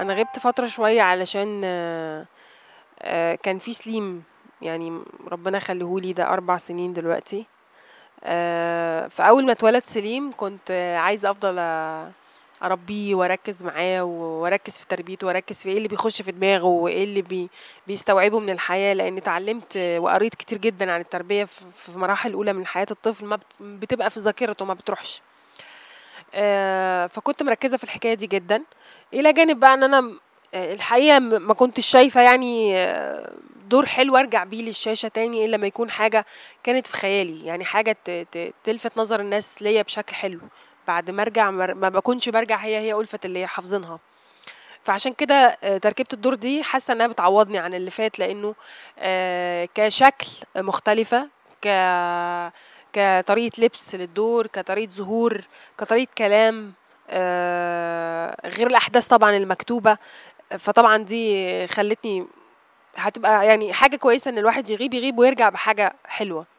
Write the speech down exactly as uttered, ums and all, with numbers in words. انا غبت فتره شويه علشان آه آه كان في سليم، يعني ربنا يخليهولي، ده اربع سنين دلوقتي. آه فاول ما اتولد سليم كنت آه عايزه افضل آه اربيه واركز معاه واركز في تربيته واركز في ايه اللي بيخش في دماغه وايه اللي بي بيستوعبه من الحياه، لان اتعلمت وقريت كتير جدا عن التربيه في مراحل اولى من حياه الطفل ما بتبقى في ذاكرته ما بتروحش. آه فكنت مركزه في الحكايه دي جدا، الى جانب بقى ان انا الحقيقه ما كنتش شايفه يعني دور حلو ارجع بيه للشاشه تاني الا لما يكون حاجه كانت في خيالي، يعني حاجه تلفت نظر الناس ليا بشكل حلو. بعد ما ارجع ما بكونش برجع هي هي ألفت اللي هي حافظينها. فعشان كده تركيبه الدور دي حاسه انها بتعوضني عن اللي فات، لانه كشكل مختلفه، ك كطريقه لبس للدور، كطريقه ظهور، كطريقه كلام، غير الاحداث طبعا المكتوبه. فطبعا دي خلتني هتبقى يعني حاجه كويسه ان الواحد يغيب يغيب ويرجع بحاجه حلوه.